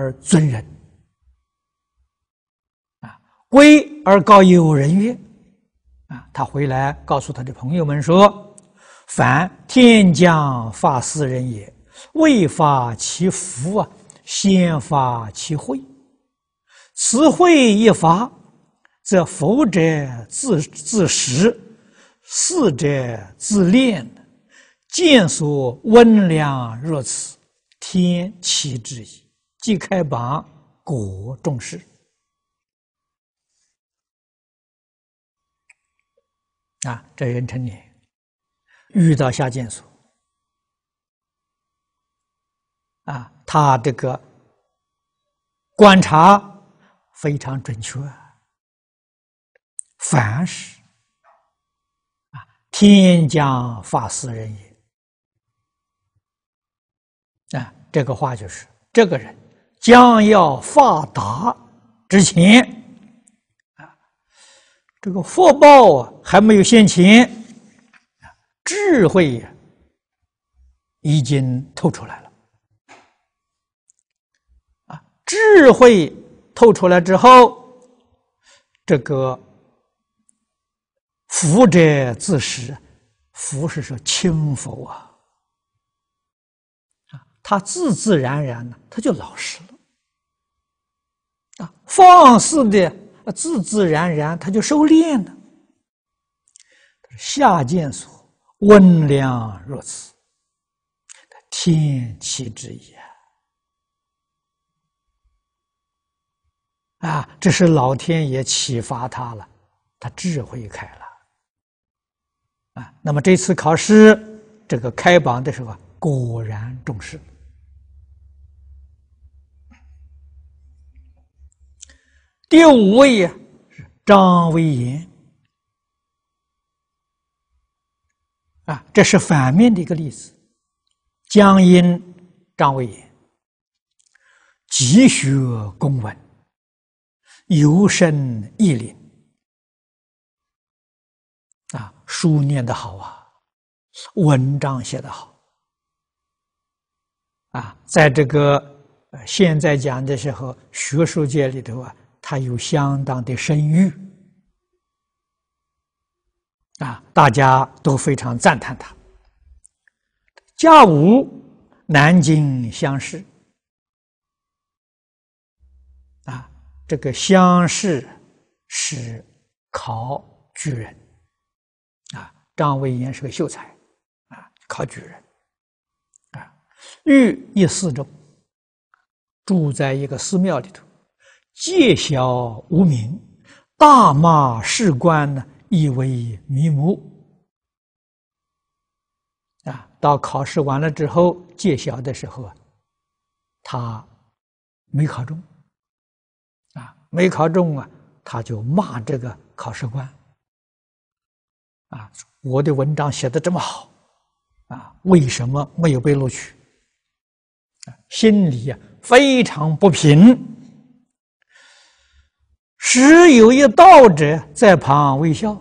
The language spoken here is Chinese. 而尊人。归而告有人曰：“他回来告诉他的朋友们说：‘凡天将发斯人也，未发其福啊，先发其慧。此慧一发，则福者自实，事者自练。见所温良若此，天启之矣。’既开榜，果重视。”这人成年遇到下贱俗，他这个观察非常准确，凡是天将发斯人也，这个话就是这个人将要发达之前，这个福报还没有现前，智慧已经透出来了。智慧透出来之后，这个福者自实，福是说轻浮他自然然呢，他就老实了。放肆的自然然他就收敛了。下贱俗，温良若此，天启之矣。这是老天爷启发他了，他智慧开了。那么这次考试，这个开榜的时候果然重视。第五位是张威言，这是反面的一个例子。江阴张威言，积学公文，尤深意领，书念得好文章写得好在这个现在讲的时候，学术界里头他有相当的声誉，大家都非常赞叹他。甲午南京乡试，这个乡试是考举人，张威言是个秀才，考举人，寓一寺中，住在一个寺庙里头。戒小无名，大骂士官呢，亦为迷目。到考试完了之后，戒小的时候他没考中，他就骂这个考试官，我的文章写得这么好，为什么没有被录取？心里非常不平。时有一道者在旁微笑，